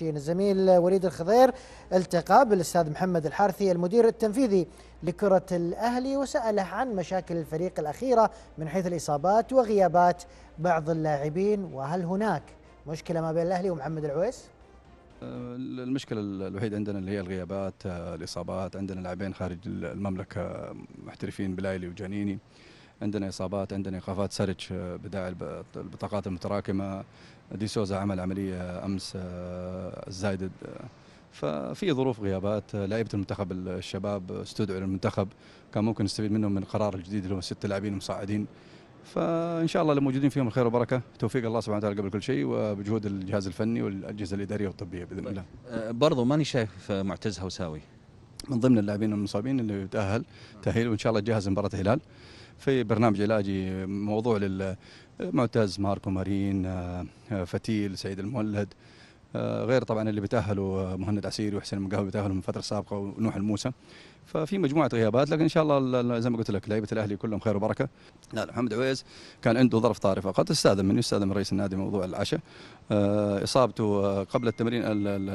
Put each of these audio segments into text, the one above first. الزميل وليد الخضير التقى بالاستاذ محمد الحارثي المدير التنفيذي لكرة الاهلي وسأله عن مشاكل الفريق الأخيرة من حيث الإصابات وغيابات بعض اللاعبين، وهل هناك مشكلة ما بين الاهلي ومحمد العويس؟ المشكلة الوحيدة عندنا اللي هي الغيابات، الإصابات. عندنا لاعبين خارج المملكة محترفين، بلايلي وجنيني. عندنا إصابات، عندنا إيقافات. سرتش بداعي البطاقات المتراكمة، ديسوزا عمل عملية أمس الزايدة، ففي ظروف غيابات. لاعيبة المنتخب الشباب استدعوا للمنتخب، كان ممكن نستفيد منهم من القرار الجديد اللي هو 6 لاعبين مصعدين، فإن شاء الله اللي موجودين فيهم الخير والبركة، توفيق الله سبحانه وتعالى قبل كل شيء، وبجهود الجهاز الفني والأجهزة الإدارية والطبية بإذن الله. برضو ماني شايف معتز هوساوي من ضمن اللاعبين المصابين اللي يتأهل تأهيل، وإن شاء الله يجهز مباراة الهلال في برنامج علاجي موضوع للمعتز، ماركو مارين، فتيل، سعيد المولد، غير طبعا اللي بتأهلوا مهند عسيري وحسين المقاوي بتأهلوا من فترة سابقة، ونوح الموسى. ففي مجموعة غيابات، لكن إن شاء الله زي ما قلت لك لاعيبة الأهلي كلهم خير وبركة. لا، محمد عويز كان عنده ظرف طارئ فقط، استاذن من رئيس النادي موضوع العشاء. إصابته قبل التمرين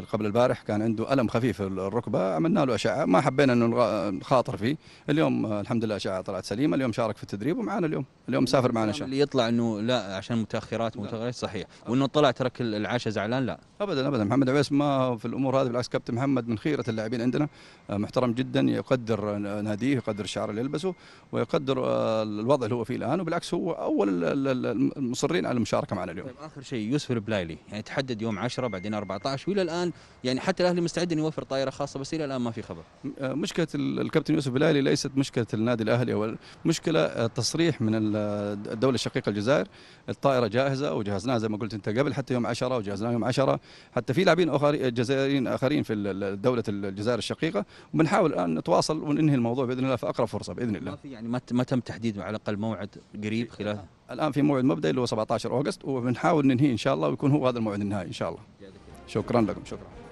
قبل البارح كان عنده ألم خفيف في الركبة، عملنا له أشعة، ما حبينا إنه نخاطر فيه. اليوم الحمد لله أشعة طلعت سليمة، اليوم شارك في التدريب ومعنا اليوم مسافر معنا. اللي يطلع إنه لا عشان متأخرات صحيح، وإنه طلع ترك العشاء زعلان، لا أبدا. محمد عويس ما في الأمور هذه، بالعكس كابتن محمد من خيرة اللاعبين عندنا، محترم جدا، يقدر ناديه، يقدر الشعار اللي يلبسه، ويقدر الوضع اللي هو فيه الآن، وبالعكس هو أول المصرين على المشاركة معنا اليوم. طيب آخر شيء يوسف البلايلي، يعني تحدد يوم 10 بعدين 14، وإلى الآن يعني حتى الأهلي مستعد أن يوفر طائرة خاصة، بس إلى الآن ما في خبر. مشكلة الكابتن يوسف البلايلي ليست مشكلة النادي الأهلي، أو مشكلة تصريح من الدولة الشقيقة الجزائر. الطائرة جاهزة وجهزناها زي ما قلت أنت قبل حتى يوم 10، وجهزناها يوم 10، حتى في لاعبين جزائريين آخرين في دولة الجزائر الشقيقة، وبنحاول الآن نتواصل وننهي الموضوع باذن الله في اقرب فرصه باذن الله. ما في يعني ما تم تحديد على الاقل موعد قريب خلال الان في موعد مبدئي اللي هو 17 اغسطس، وبنحاول ننهيه ان شاء الله، ويكون هو هذا الموعد النهائي ان شاء الله. شكرا لكم، شكرا.